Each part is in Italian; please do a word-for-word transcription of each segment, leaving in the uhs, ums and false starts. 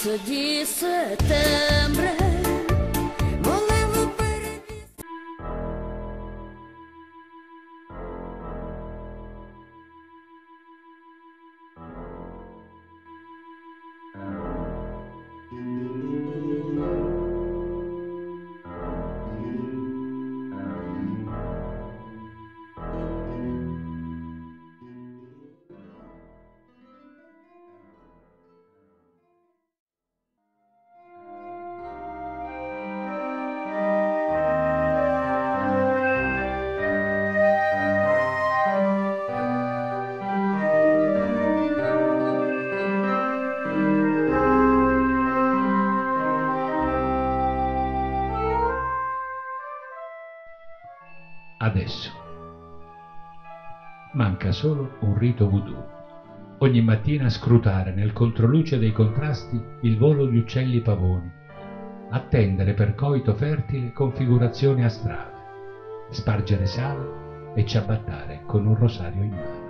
marzo di settembre. Volevo per... Adesso. Manca solo un rito voodoo. Ogni mattina scrutare nel controluce dei contrasti il volo di uccelli pavoni, attendere per coito fertile configurazioni astrali, spargere sale e ciabattare con un rosario in mano.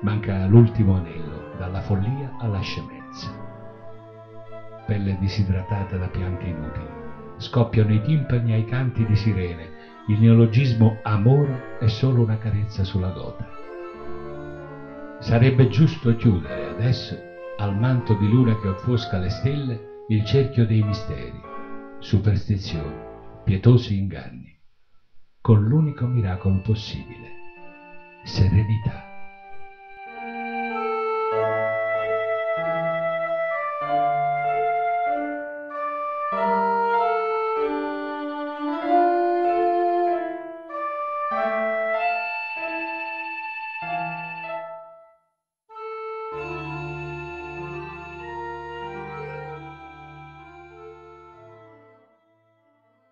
Manca l'ultimo anello, dalla follia alla scemenza. Pelle disidratata da piante inutili. Scoppiano i timpani ai canti di sirene. Il neologismo amore è solo una carezza sulla gota. Sarebbe giusto chiudere adesso, al manto di luna che offusca le stelle, il cerchio dei misteri, superstizioni, pietosi inganni, con l'unico miracolo possibile, serenità.